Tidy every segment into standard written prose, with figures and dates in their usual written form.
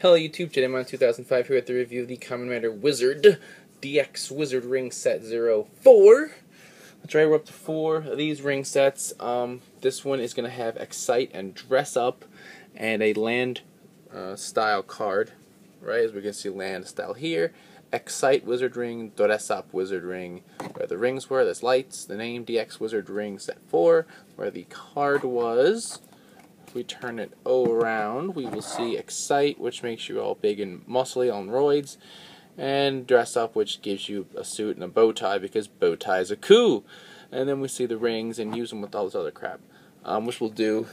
Hello YouTube, Jedimon2005 here with the review of the Kamen Rider Wizard, DX Wizard Ring Set 04. That's right, we're up to 4 of these ring sets. This one is going to have Excite and Dress Up and a Land-style card, right, as we can see Land-style here. Excite Wizard Ring, Dress Up Wizard Ring, where the rings were, there's lights, the name DX Wizard Ring Set 4, where the card was. If we turn it around, we will see Excite, which makes you all big and muscly on roids, and Dress Up, which gives you a suit and a bow tie, because bow tie is a coup. And then we see the rings and use them with all this other crap, which we'll do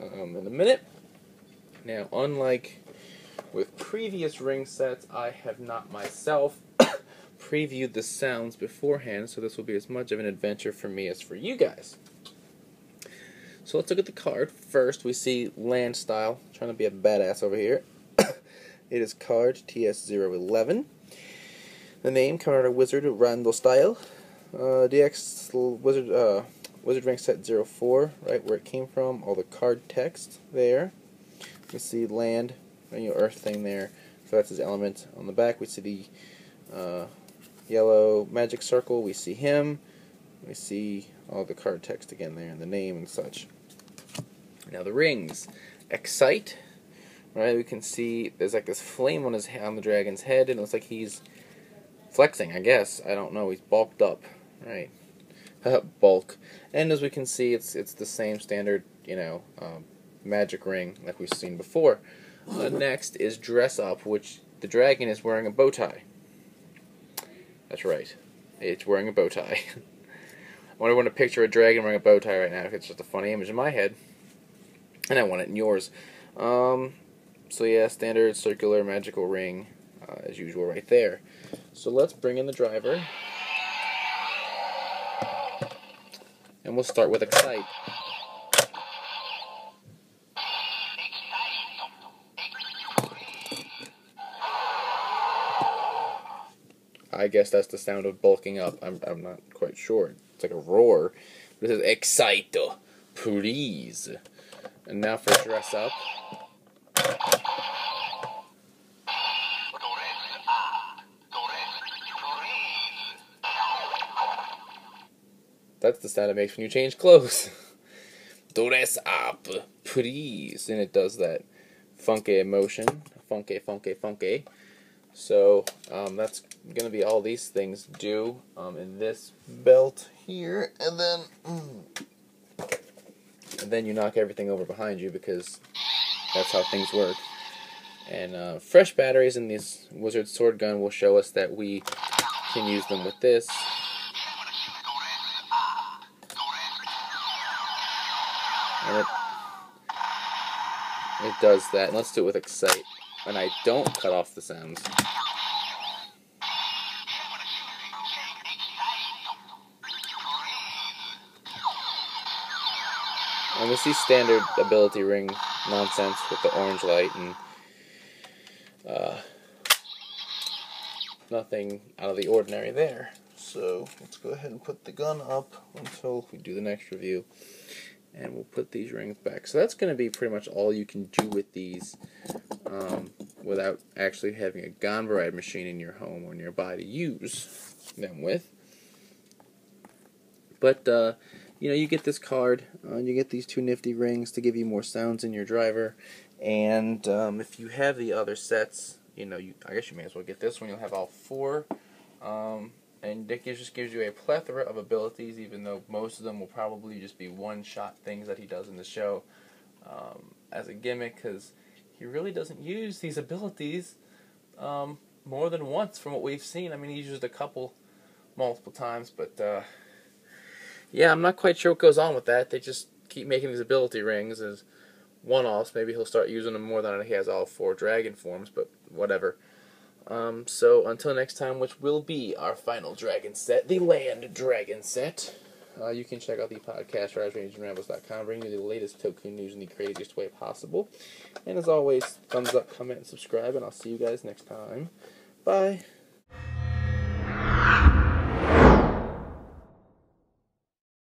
in a minute. Now, unlike with previous ring sets, I have not myself previewed the sounds beforehand, so this will be as much of an adventure for me as for you guys. So let's look at the card. First, we see Land-style, trying to be a badass over here. It is card TS011. The name, Kamen Rider Wizard, Land-style. DX Wizard Ring Set 04, right where it came from. All the card text there. We see land, your earth thing there. So that's his element. On the back, we see the yellow magic circle. We see him. We see all the card text again there, and the name and such. Now the rings, Excite, right? We can see there's like this flame on his head, on the dragon's head, and it looks like he's flexing. I guess, I don't know. He's bulked up, right? Bulk. And as we can see, it's the same standard, you know, magic ring like we've seen before. Next is Dress Up, which the dragon is wearing a bow tie. That's right, it's wearing a bow tie. I want to picture a dragon wearing a bow tie right now. It's just a funny image in my head, and I want it in yours. So yeah, standard circular magical ring, as usual, right there. So let's bring in the driver, and we'll start with Excite. I guess that's the sound of bulking up. I'm not quite sure. It's like a roar. This is Excite, please. And now for Dress Up. That's the sound it makes when you change clothes. Dress up, please. And it does that funky emotion. Funky, funky, funky. So that's going to be all these things do in this belt here, and then you knock everything over behind you, because that's how things work. And fresh batteries in this wizard sword gun will show us that we can use them with this. And it does that. And let's do it with Excite. And I don't cut off the sounds. And we see standard ability ring nonsense with the orange light, and nothing out of the ordinary there. So let's go ahead and put the gun up until we do the next review. And we'll put these rings back. So that's going to be pretty much all you can do with these without actually having a Kamen Rider machine in your home or nearby to use them with. But, you know, you get this card, and you get these two nifty rings to give you more sounds in your driver. And if you have the other sets, you know, I guess you may as well get this one. You'll have all 4. And Dick just gives you a plethora of abilities, even though most of them will probably just be one-shot things that he does in the show as a gimmick, because he really doesn't use these abilities more than once from what we've seen. I mean, he's used a couple multiple times, but yeah, I'm not quite sure what goes on with that. They just keep making these ability rings as one-offs. Maybe he'll start using them more than he has all 4 dragon forms, but whatever. So until next time, which will be our final dragon set, the Land Dragon Set. You can check out the podcast, RidersRangersAndRambles.com, bringing you the latest Toku news in the craziest way possible. And as always, thumbs up, comment, and subscribe, and I'll see you guys next time. Bye.